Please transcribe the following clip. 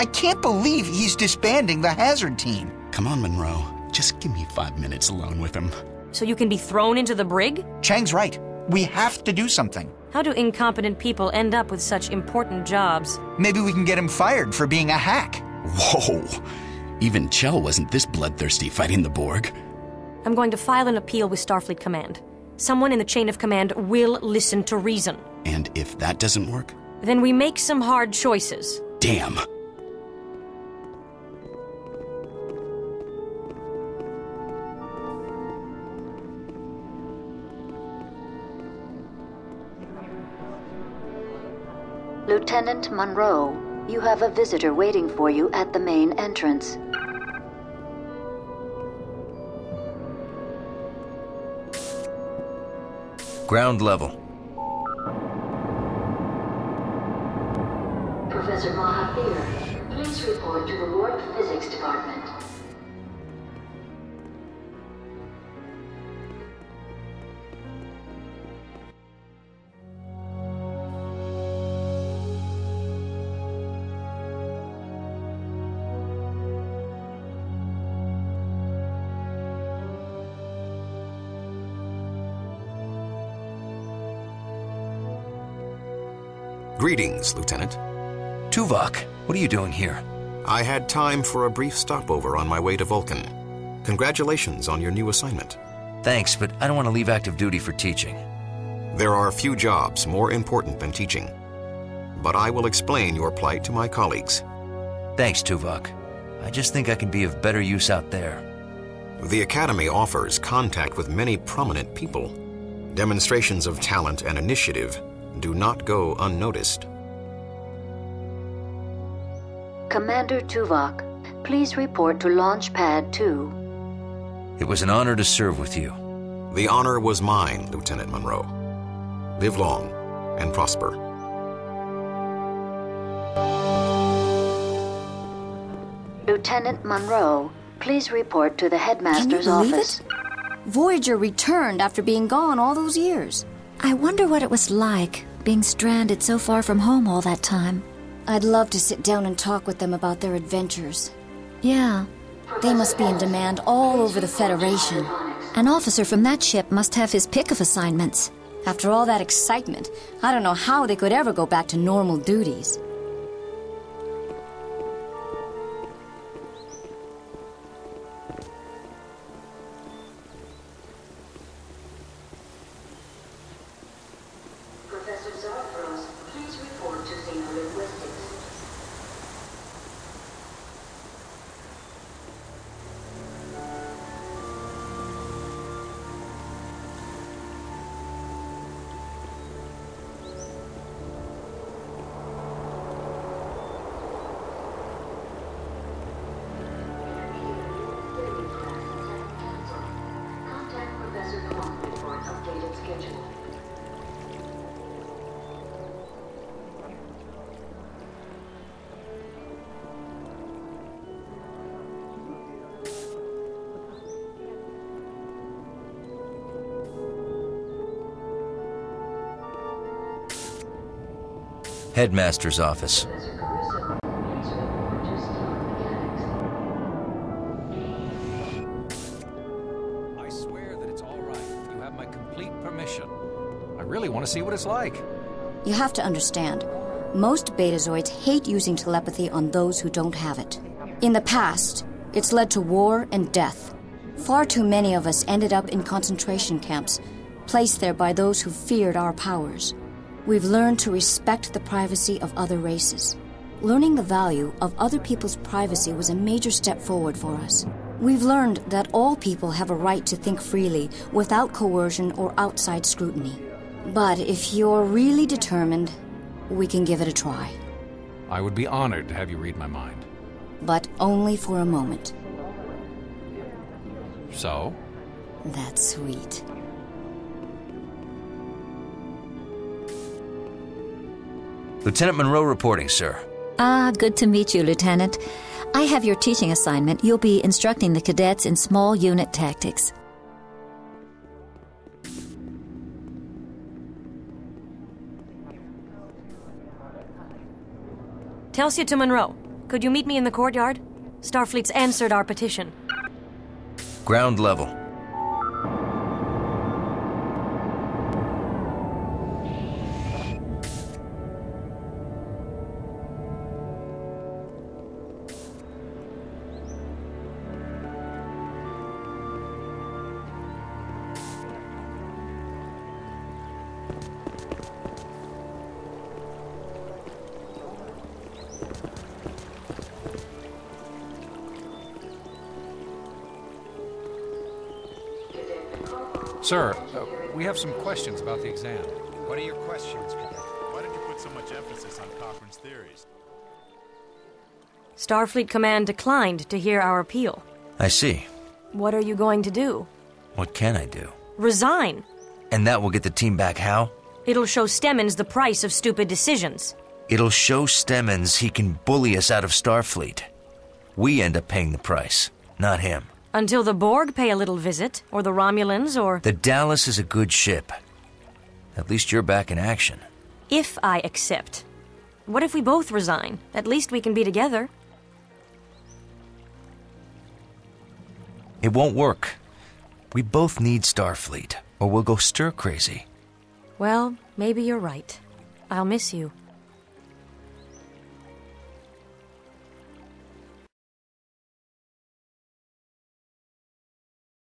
I can't believe he's disbanding the Hazard team. Come on, Munro. Just give me 5 minutes alone with him. So you can be thrown into the brig? Chang's right. We have to do something. How do incompetent people end up with such important jobs? Maybe we can get him fired for being a hack. Whoa. Even Chell wasn't this bloodthirsty fighting the Borg. I'm going to file an appeal with Starfleet Command. Someone in the chain of command will listen to reason. And if that doesn't work? Then we make some hard choices. Damn. Lieutenant Munro, you have a visitor waiting for you at the main entrance. Ground level. Professor Mahathir, please report to the Warp Physics Department. Greetings, Lieutenant. Tuvok, what are you doing here? I had time for a brief stopover on my way to Vulcan. Congratulations on your new assignment. Thanks, but I don't want to leave active duty for teaching. There are few jobs more important than teaching. But I will explain your plight to my colleagues. Thanks, Tuvok. I just think I can be of better use out there. The Academy offers contact with many prominent people. Demonstrations of talent and initiative do not go unnoticed. Commander Tuvok, please report to Launch Pad 2. It was an honor to serve with you. The honor was mine, Lieutenant Munro. Live long and prosper. Lieutenant Munro, please report to the headmaster's office. Can you believe it? Voyager returned after being gone all those years. I wonder what it was like, being stranded so far from home all that time. I'd love to sit down and talk with them about their adventures. Yeah, they must be in demand all over the Federation. An officer from that ship must have his pick of assignments. After all that excitement, I don't know how they could ever go back to normal duties. Headmaster's office. I swear that it's all right. You have my complete permission. I really want to see what it's like. You have to understand, most Betazoids hate using telepathy on those who don't have it. In the past, it's led to war and death. Far too many of us ended up in concentration camps, placed there by those who feared our powers. We've learned to respect the privacy of other races. Learning the value of other people's privacy was a major step forward for us. We've learned that all people have a right to think freely, without coercion or outside scrutiny. But if you're really determined, we can give it a try. I would be honored to have you read my mind. But only for a moment. So? That's sweet. Lieutenant Munro reporting, sir. Ah, good to meet you, Lieutenant. I have your teaching assignment. You'll be instructing the cadets in small unit tactics. Telsia to Munro. Could you meet me in the courtyard? Starfleet's answered our petition. Ground level. Sir, we have some questions about the exam. What are your questions, Commander? Why did you put so much emphasis on conference theories? Starfleet Command declined to hear our appeal. I see. What are you going to do? What can I do? Resign. And that will get the team back how? It'll show Stemmons the price of stupid decisions. It'll show Stemmons he can bully us out of Starfleet. We end up paying the price, not him. Until the Borg pay a little visit, or the Romulans, or... The Dallas is a good ship. At least you're back in action. If I accept. What if we both resign? At least we can be together. It won't work. We both need Starfleet, or we'll go stir crazy. Well, maybe you're right. I'll miss you.